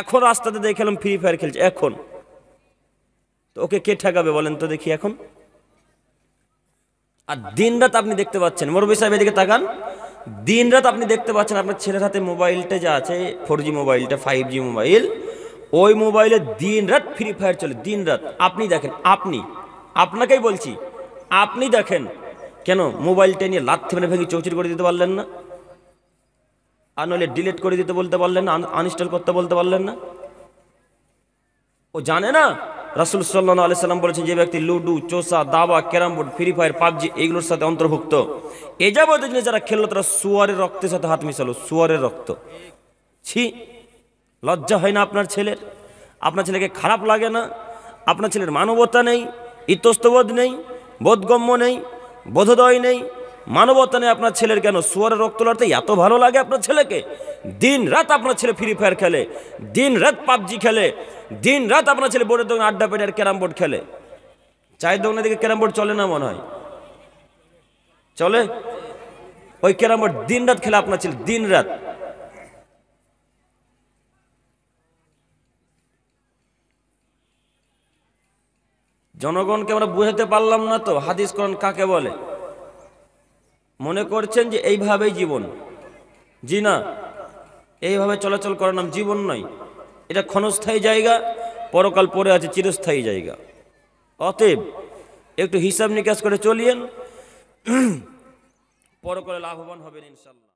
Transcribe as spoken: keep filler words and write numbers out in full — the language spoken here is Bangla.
এখন রাস্তাতে দেখলাম ফ্রি ফায়ার খেলছে, এখন তো ওকে কে ঠেকাবে বলেন তো দেখি এখন? আর দিনরাত আপনি দেখতে পাচ্ছেন, মুরব্বি সাহেব এদিকে তাকান, দিনরাত আপনি দেখতে পাচ্ছেন আপনার ছেলের হাতে মোবাইলটা যা আছে ফোর জি মোবাইলটা ফাইভ জি মোবাইল, ওই মোবাইলে দিনরাত ফ্রি ফায়ার চলে, দিনরাত। আপনি দেখেন, আপনি আপনাকেই বলছি আপনি দেখেন, কেন মোবাইলটা নিয়ে লাথি মেরে ভেঙে চৌচির করে দিতে পারলেন না? আর নইলে ডিলিট করে দিতে বলতে পারলেন না, আনইনস্টল করতে বলতে পারলেন না? ও জানে না রাসূল সাল্লাল্লাহু আলাইহি সাল্লাম বলেছেন যে ব্যক্তি লুডু, চোসা, দাবা, carrom board, free fire, PUBG এগুলোর সাথে অন্তর্ভুক্ত, এ যাবতীয় জিনিস যারা খেললো তারা সুয়ারের রক্তের সাথে হাত মিশালো, সুয়ারের রক্ত। ছি, লজ্জা হয় না আপনার ছেলের? আপনার ছেলেকে খারাপ লাগে না? আপনার ছেলের মানবতা নেই, ইতস্তবোধ নেই, বোধগম্য নেই, বোধোদয় নেই, মানবতা নেই আপনার ছেলের। কেন সুয়ারের রক্ত লড়তে এত ভালো লাগে আপনার ছেলেকে? দিন রাত আপনার ছেলে ফ্রি ফায়ার খেলে, দিন রাত পাবজি খেলে, দিন রাত আপনার ছেলে বোর্ডের দোকানে আড্ডা পেটে আর ক্যারাম বোর্ড খেলে। চায়ের দোকানে দিকে ক্যারাম বোর্ড চলে না মনে হয়? চলে? ওই ক্যারাম বোর্ড দিন রাত খেলে আপনার ছেলে, দিন রাত। জনগণকে আমরা বুঝাতে পারলাম না তো হাদিস কোরআন কাকে বলে। মনে করছেন যে এইভাবেই জীবন, জি না, এইভাবে চলাচল করার নাম জীবন নয়। এটা ক্ষণস্থায়ী জায়গা, পরকাল পরে আছে চিরস্থায়ী জায়গা। অতএব একটু হিসাব নিকাশ করে চলিয়েন, পরকালে লাভবান হবেন ইনশাআল্লাহ।